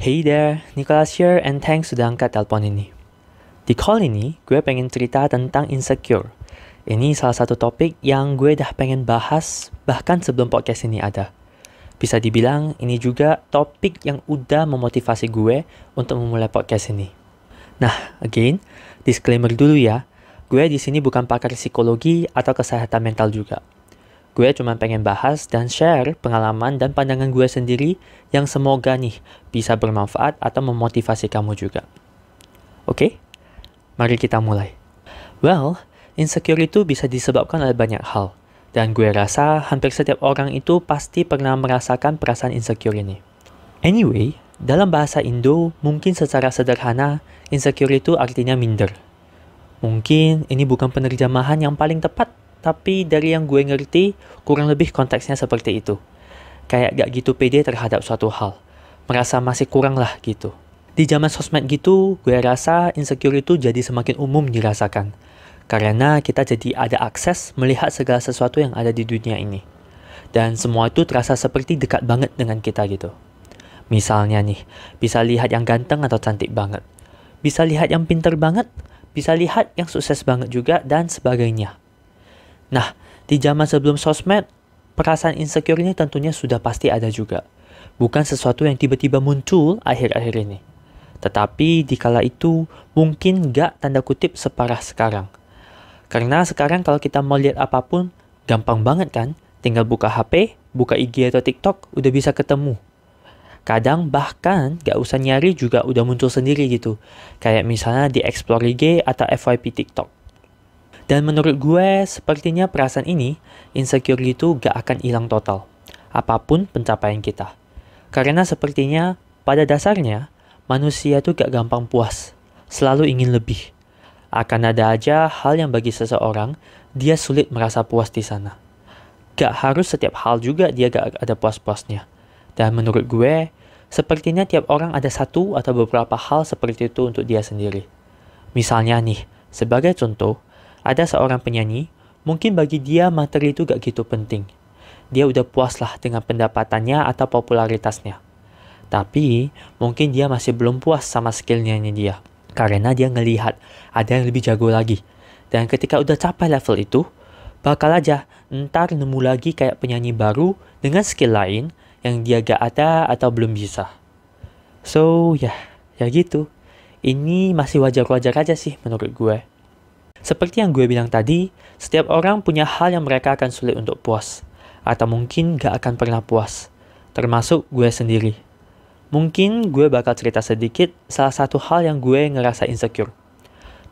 Hey there, Nicholas here and thanks sudah angkat telpon ini. Di call ini, gue pengen cerita tentang insecure. Ini salah satu topik yang gue dah pengen bahas bahkan sebelum podcast ini ada. Bisa dibilang ini juga topik yang udah memotivasi gue untuk memulai podcast ini. Nah, again, disclaimer dulu ya. Gue di sini bukan pakar psikologi atau kesehatan mental juga. Gue cuma pengen bahas dan share pengalaman dan pandangan gue sendiri yang semoga nih bisa bermanfaat atau memotivasi kamu juga. Oke? Mari kita mulai. Well, insecure itu bisa disebabkan oleh banyak hal. Dan gue rasa hampir setiap orang itu pasti pernah merasakan perasaan insecure ini. Anyway, dalam bahasa Indo, mungkin secara sederhana, insecure itu artinya minder. Mungkin ini bukan penerjemahan yang paling tepat, tapi dari yang gue ngerti, kurang lebih konteksnya seperti itu. Kayak gak gitu pede terhadap suatu hal. Merasa masih kurang lah gitu. Di zaman sosmed gitu, gue rasa insecure itu jadi semakin umum dirasakan. Karena kita jadi ada akses melihat segala sesuatu yang ada di dunia ini. Dan semua itu terasa seperti dekat banget dengan kita gitu. Misalnya nih, bisa lihat yang ganteng atau cantik banget. Bisa lihat yang pinter banget. Bisa lihat yang sukses banget juga dan sebagainya. Nah, di zaman sebelum sosmed, perasaan insecure ini tentunya sudah pasti ada juga. Bukan sesuatu yang tiba-tiba muncul akhir-akhir ini. Tetapi di kala itu, mungkin gak tanda kutip separah sekarang. Karena sekarang kalau kita mau lihat apapun, gampang banget kan? Tinggal buka HP, buka IG atau TikTok, udah bisa ketemu. Kadang bahkan gak usah nyari juga udah muncul sendiri gitu. Kayak misalnya di Explore IG atau FYP TikTok. Dan menurut gue, sepertinya perasaan ini, insecure itu gak akan hilang total. Apapun pencapaian kita. Karena sepertinya, pada dasarnya, manusia itu gak gampang puas. Selalu ingin lebih. Akan ada aja hal yang bagi seseorang, dia sulit merasa puas di sana. Gak harus setiap hal juga dia gak ada puas-puasnya. Dan menurut gue, sepertinya tiap orang ada satu atau beberapa hal seperti itu untuk dia sendiri. Misalnya nih, sebagai contoh, ada seorang penyanyi, mungkin bagi dia materi itu gak gitu penting. Dia udah puas lah dengan pendapatannya atau popularitasnya. Tapi, mungkin dia masih belum puas sama skill nyanyi dia. Karena dia ngelihat ada yang lebih jago lagi. Dan ketika udah capai level itu, bakal aja ntar nemu lagi kayak penyanyi baru dengan skill lain yang dia gak ada atau belum bisa. So, ya gitu. Ini masih wajar-wajar aja sih menurut gue. Seperti yang gue bilang tadi, setiap orang punya hal yang mereka akan sulit untuk puas. Atau mungkin gak akan pernah puas. Termasuk gue sendiri. Mungkin gue bakal cerita sedikit salah satu hal yang gue ngerasa insecure.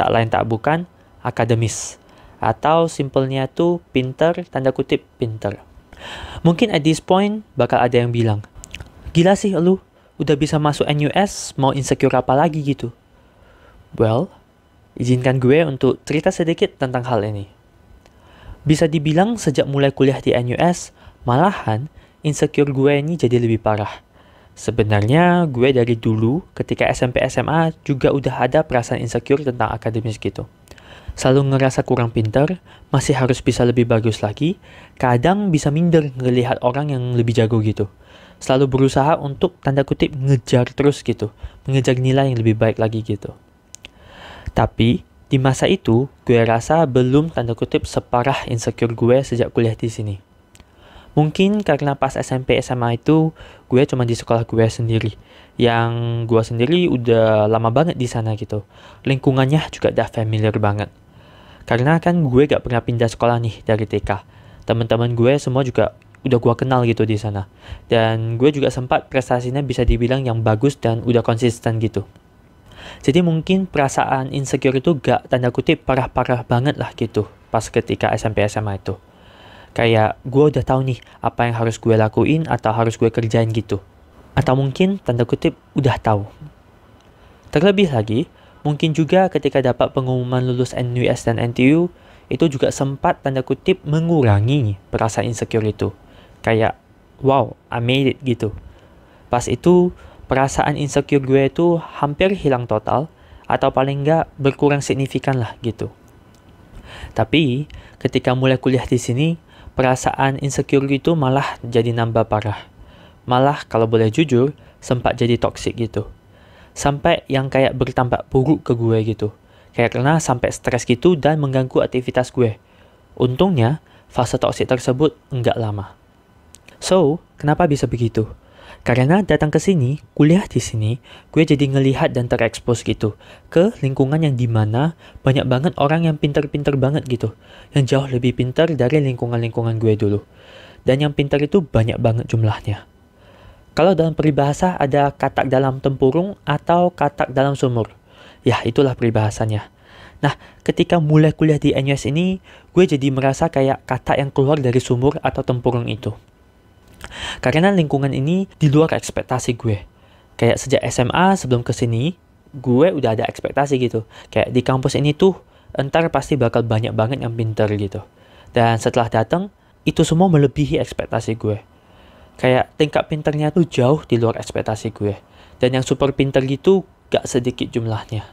Tak lain tak bukan, akademis. Atau simpelnya tuh pinter, tanda kutip pinter. Mungkin at this point, bakal ada yang bilang, "Gila sih lu, udah bisa masuk NUS, mau insecure apa lagi gitu?" Well, izinkan gue untuk cerita sedikit tentang hal ini. Bisa dibilang sejak mulai kuliah di NUS, malahan insecure gue ini jadi lebih parah. Sebenarnya gue dari dulu ketika SMP-SMA juga udah ada perasaan insecure tentang akademis gitu. Selalu ngerasa kurang pintar, masih harus bisa lebih bagus lagi, kadang bisa minder ngelihat orang yang lebih jago gitu. Selalu berusaha untuk tanda kutip ngejar terus gitu, mengejar nilai yang lebih baik lagi gitu. Tapi, di masa itu, gue rasa belum tanda kutip separah insecure gue sejak kuliah di sini. Mungkin karena pas SMP SMA itu, gue cuma di sekolah gue sendiri. Yang gue sendiri udah lama banget di sana gitu. Lingkungannya juga udah familiar banget. Karena kan gue gak pernah pindah sekolah nih dari TK. Teman-teman gue semua juga udah gue kenal gitu di sana. Dan gue juga sempat prestasinya bisa dibilang yang bagus dan udah konsisten gitu. Jadi mungkin perasaan insecure itu gak tanda kutip parah-parah banget lah gitu pas ketika SMP-SMA itu. Kayak gue udah tahu nih apa yang harus gue lakuin atau harus gue kerjain gitu. Atau mungkin tanda kutip udah tahu. Terlebih lagi, mungkin juga ketika dapat pengumuman lulus NUS dan NTU, itu juga sempat tanda kutip mengurangi perasaan insecure itu. Kayak wow, I made it gitu. Pas itu, perasaan insecure gue itu hampir hilang total atau paling enggak berkurang signifikan lah gitu. Tapi ketika mulai kuliah di sini, perasaan insecure itu malah jadi nambah parah. Malah kalau boleh jujur, sempat jadi toksik gitu. Sampai yang kayak bertampak buruk ke gue gitu. Kayak karena sampai stres gitu dan mengganggu aktivitas gue. Untungnya, fase toksik tersebut enggak lama. So, kenapa bisa begitu? Karena datang ke sini, kuliah di sini, gue jadi ngelihat dan terekspos gitu ke lingkungan yang dimana banyak banget orang yang pinter-pinter banget gitu, yang jauh lebih pinter dari lingkungan-lingkungan gue dulu. Dan yang pinter itu banyak banget jumlahnya. Kalau dalam peribahasa ada katak dalam tempurung atau katak dalam sumur. Ya, itulah peribahasanya. Nah, ketika mulai kuliah di NUS ini, gue jadi merasa kayak katak yang keluar dari sumur atau tempurung itu. Karena lingkungan ini di luar ekspektasi gue. Kayak sejak SMA sebelum kesini, gue udah ada ekspektasi gitu. Kayak di kampus ini tuh, entar pasti bakal banyak banget yang pinter gitu. Dan setelah datang, itu semua melebihi ekspektasi gue. Kayak tingkat pinternya tuh jauh di luar ekspektasi gue. Dan yang super pinter gitu, gak sedikit jumlahnya.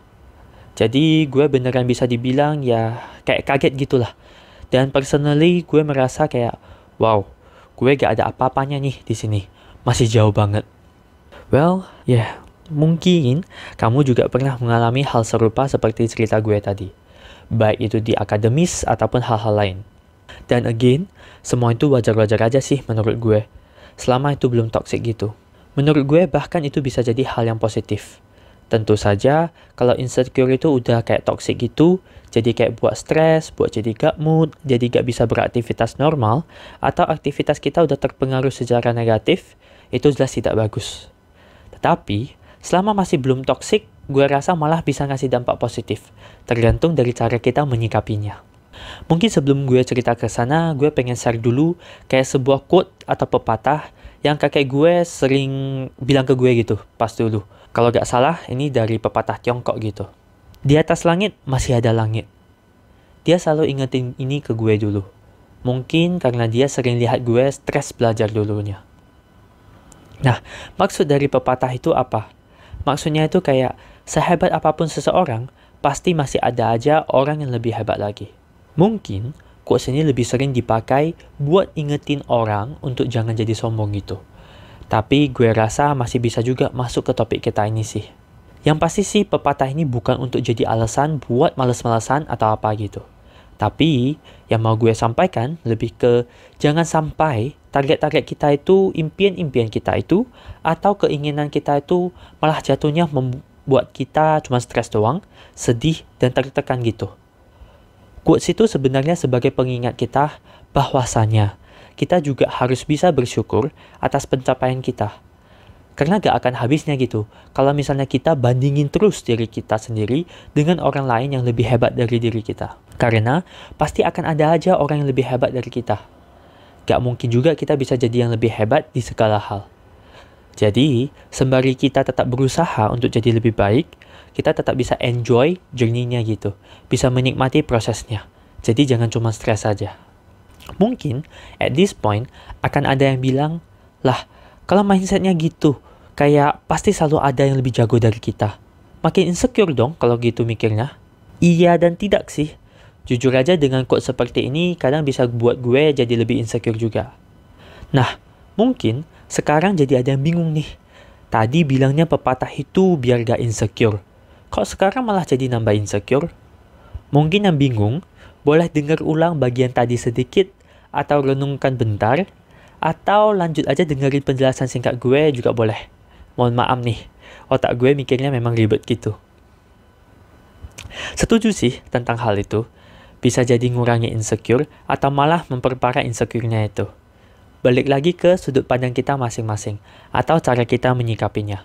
Jadi gue beneran bisa dibilang ya kayak kaget gitulah. Dan personally gue merasa kayak, wow, gue gak ada apa-apanya nih di sini, masih jauh banget. Well, yeah, mungkin kamu juga pernah mengalami hal serupa seperti cerita gue tadi. Baik itu di akademis ataupun hal-hal lain. Dan again, semua itu wajar-wajar aja sih menurut gue. Selama itu belum toxic gitu. Menurut gue bahkan itu bisa jadi hal yang positif. Tentu saja, kalau insecure itu udah kayak toxic gitu, jadi kayak buat stres, buat jadi gak mood, jadi gak bisa beraktivitas normal, atau aktivitas kita udah terpengaruh secara negatif, itu jelas tidak bagus. Tetapi, selama masih belum toxic, gue rasa malah bisa ngasih dampak positif, tergantung dari cara kita menyikapinya. Mungkin sebelum gue cerita ke sana, gue pengen share dulu kayak sebuah quote atau pepatah yang kakek gue sering bilang ke gue gitu, pas dulu. Kalau gak salah, ini dari pepatah Tiongkok gitu. Di atas langit, masih ada langit. Dia selalu ingetin ini ke gue dulu. Mungkin karena dia sering lihat gue stres belajar dulunya. Nah, maksud dari pepatah itu apa? Maksudnya itu kayak, sehebat apapun seseorang, pasti masih ada aja orang yang lebih hebat lagi. Mungkin, quotes ini lebih sering dipakai buat ingetin orang untuk jangan jadi sombong gitu. Tapi gue rasa masih bisa juga masuk ke topik kita ini sih. Yang pasti sih pepatah ini bukan untuk jadi alasan buat males-malesan atau apa gitu. Tapi yang mau gue sampaikan lebih ke jangan sampai target-target kita itu, impian-impian kita itu, atau keinginan kita itu malah jatuhnya membuat kita cuma stres doang, sedih, dan tertekan gitu. Quotes itu sebenarnya sebagai pengingat kita bahwasanya kita juga harus bisa bersyukur atas pencapaian kita. Karena gak akan habisnya gitu, kalau misalnya kita bandingin terus diri kita sendiri dengan orang lain yang lebih hebat dari diri kita. Karena pasti akan ada aja orang yang lebih hebat dari kita. Gak mungkin juga kita bisa jadi yang lebih hebat di segala hal. Jadi, sembari kita tetap berusaha untuk jadi lebih baik, kita tetap bisa enjoy journey-nya gitu. Bisa menikmati prosesnya. Jadi jangan cuma stres saja. Mungkin, at this point, akan ada yang bilang, lah, kalau mindsetnya gitu, kayak pasti selalu ada yang lebih jago dari kita. Makin insecure dong kalau gitu mikirnya. Iya dan tidak sih. Jujur aja dengan quote seperti ini, kadang bisa buat gue jadi lebih insecure juga. Nah, mungkin sekarang jadi ada yang bingung nih. Tadi bilangnya pepatah itu biar gak insecure. Kok sekarang malah jadi nambah insecure? Mungkin yang bingung, boleh dengar ulang bagian tadi sedikit, atau renungkan bentar, atau lanjut aja dengerin penjelasan singkat gue juga boleh. Mohon maaf nih, otak gue mikirnya memang ribet gitu. Setuju sih tentang hal itu, bisa jadi ngurangi insecure, atau malah memperparah insecure-nya itu. Balik lagi ke sudut pandang kita masing-masing, atau cara kita menyikapinya.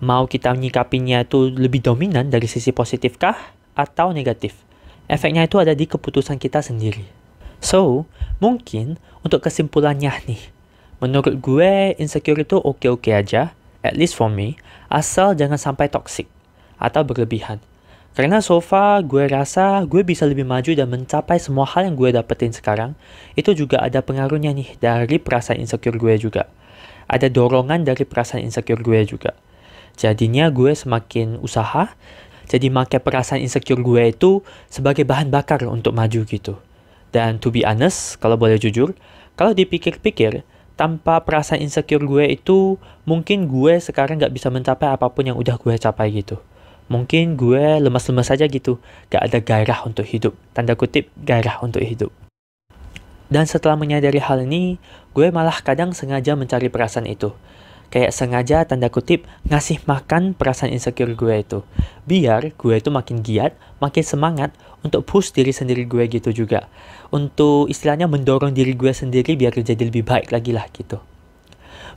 Mau kita menyikapinya itu lebih dominan dari sisi positif kah, atau negatif? Efeknya itu ada di keputusan kita sendiri. So, mungkin untuk kesimpulannya nih, menurut gue insecure itu oke-oke aja, at least for me, asal jangan sampai toxic atau berlebihan. Karena so far gue rasa gue bisa lebih maju dan mencapai semua hal yang gue dapetin sekarang, itu juga ada pengaruhnya nih dari perasaan insecure gue juga. Ada dorongan dari perasaan insecure gue juga. Jadinya gue semakin usaha. Jadi pakai perasaan insecure gue itu sebagai bahan bakar untuk maju gitu. Dan to be honest, kalau boleh jujur, kalau dipikir-pikir, tanpa perasaan insecure gue itu, mungkin gue sekarang gak bisa mencapai apapun yang udah gue capai gitu. Mungkin gue lemas-lemas aja gitu, gak ada gairah untuk hidup. Tanda kutip, gairah untuk hidup. Dan setelah menyadari hal ini, gue malah kadang sengaja mencari perasaan itu. Kayak sengaja, tanda kutip, ngasih makan perasaan insecure gue itu. Biar gue itu makin giat, makin semangat untuk push diri sendiri gue gitu juga. Untuk istilahnya mendorong diri gue sendiri biar jadi lebih baik lagi lah gitu.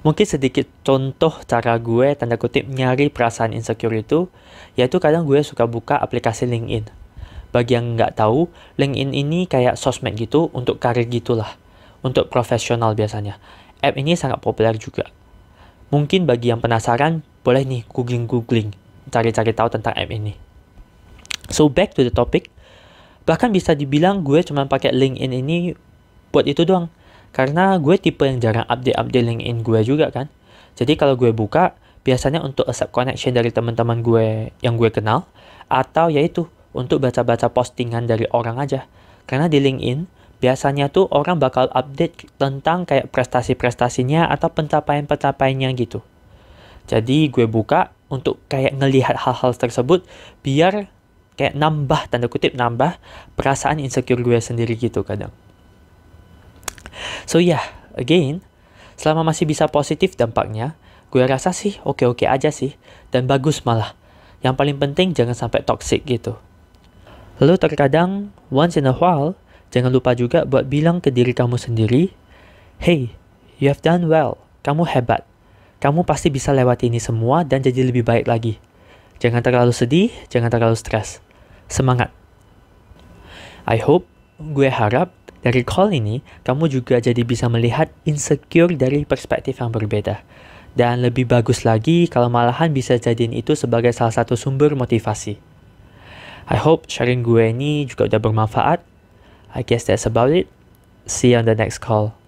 Mungkin sedikit contoh cara gue, tanda kutip, nyari perasaan insecure itu, yaitu kadang gue suka buka aplikasi LinkedIn. Bagi yang nggak tahu, LinkedIn ini kayak sosmed gitu untuk karir gitulah. Untuk profesional biasanya. App ini sangat populer juga. Mungkin bagi yang penasaran, boleh nih googling-googling, cari-cari tahu tentang app ini. So, back to the topic. Bahkan bisa dibilang gue cuma pakai LinkedIn ini buat itu doang. Karena gue tipe yang jarang update-update LinkedIn gue juga kan. Jadi kalau gue buka, biasanya untuk accept connection dari teman-teman gue yang gue kenal. Atau yaitu, untuk baca-baca postingan dari orang aja. Karena di LinkedIn, biasanya tuh orang bakal update tentang kayak prestasi-prestasinya atau pencapaian-pencapaiannya gitu. Jadi gue buka untuk kayak ngelihat hal-hal tersebut biar kayak nambah, tanda kutip nambah, perasaan insecure gue sendiri gitu kadang. So yeah, again, selama masih bisa positif dampaknya, gue rasa sih oke-oke aja sih, dan bagus malah. Yang paling penting jangan sampai toxic gitu. Lalu terkadang, once in a while, jangan lupa juga buat bilang ke diri kamu sendiri, hey, you have done well, kamu hebat. Kamu pasti bisa lewati ini semua dan jadi lebih baik lagi. Jangan terlalu sedih, jangan terlalu stres. Semangat. I hope, gue harap, dari call ini, kamu juga jadi bisa melihat insecure dari perspektif yang berbeda. Dan lebih bagus lagi kalau malahan bisa jadiin itu sebagai salah satu sumber motivasi. I hope sharing gue ini juga udah bermanfaat. I guess that's about it. See you on the next call.